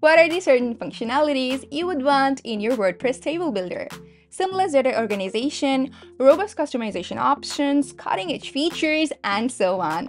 What are the certain functionalities you would want in your WordPress table builder? Seamless data organization, robust customization options, cutting-edge features, and so on.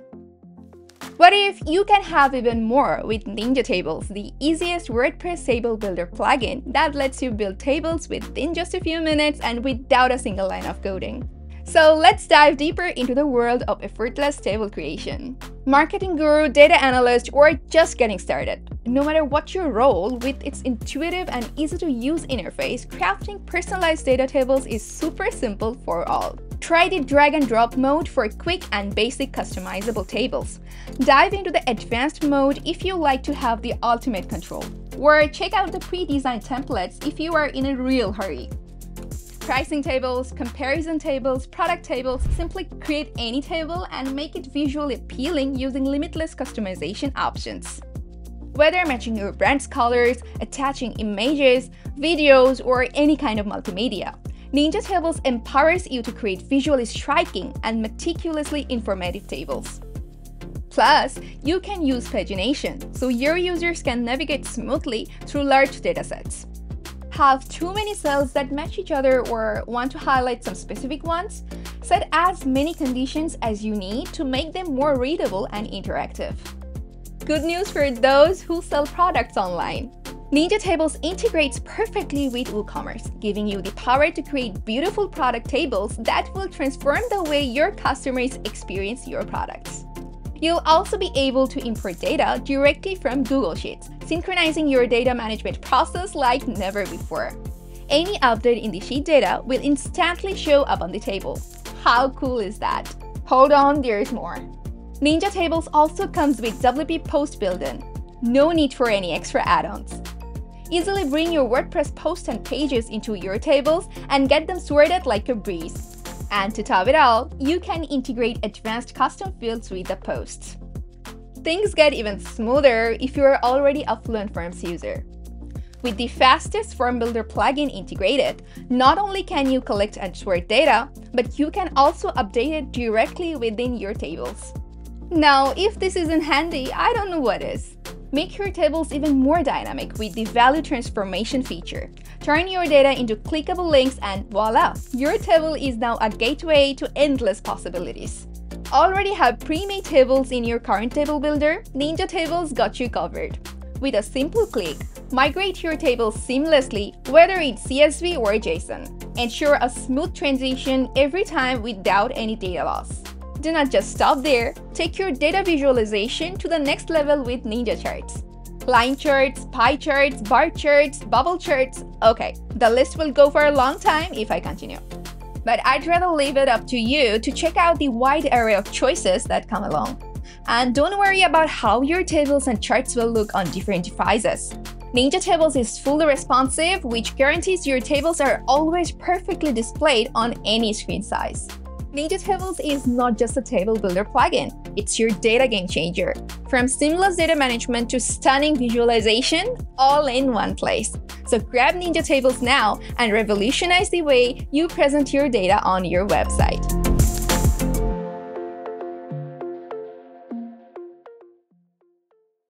What if you can have even more with Ninja Tables, the easiest WordPress table builder plugin that lets you build tables within just a few minutes and without a single line of coding? So let's dive deeper into the world of effortless table creation. Marketing guru, data analyst, or just getting started. No matter what your role, with its intuitive and easy-to-use interface, crafting personalized data tables is super simple for all. Try the drag-and-drop mode for quick and basic customizable tables. Dive into the advanced mode if you like to have the ultimate control. Or check out the pre-designed templates if you are in a real hurry. Pricing tables, comparison tables, product tables, simply create any table and make it visually appealing using limitless customization options. Whether matching your brand's colors, attaching images, videos, or any kind of multimedia, Ninja Tables empowers you to create visually striking and meticulously informative tables. Plus, you can use pagination, so your users can navigate smoothly through large datasets. Have too many cells that match each other or want to highlight some specific ones? Set as many conditions as you need to make them more readable and interactive. Good news for those who sell products online. Ninja Tables integrates perfectly with WooCommerce, giving you the power to create beautiful product tables that will transform the way your customers experience your products. You'll also be able to import data directly from Google Sheets, synchronizing your data management process like never before. Any update in the sheet data will instantly show up on the table. How cool is that? Hold on, there's more. Ninja Tables also comes with WP Post built-in. No need for any extra add-ons. Easily bring your WordPress posts and pages into your tables and get them sorted like a breeze. And to top it all, you can integrate advanced custom fields with the posts. Things get even smoother if you are already a Fluent Forms user. With the fastest form builder plugin integrated, not only can you collect and sort data, but you can also update it directly within your tables. Now, if this isn't handy, I don't know what is. Make your tables even more dynamic with the value transformation feature. Turn your data into clickable links and voila! Your table is now a gateway to endless possibilities. Already have pre-made tables in your current table builder? Ninja Tables got you covered. With a simple click, migrate your tables seamlessly, whether it's CSV or JSON. Ensure a smooth transition every time without any data loss. Do not just stop there, take your data visualization to the next level with Ninja Charts. Line charts, pie charts, bar charts, bubble charts, okay, the list will go for a long time if I continue. But I'd rather leave it up to you to check out the wide array of choices that come along. And don't worry about how your tables and charts will look on different devices. Ninja Tables is fully responsive, which guarantees your tables are always perfectly displayed on any screen size. Ninja Tables is not just a table builder plugin, it's your data game changer. From seamless data management to stunning visualization, all in one place. So grab Ninja Tables now and revolutionize the way you present your data on your website.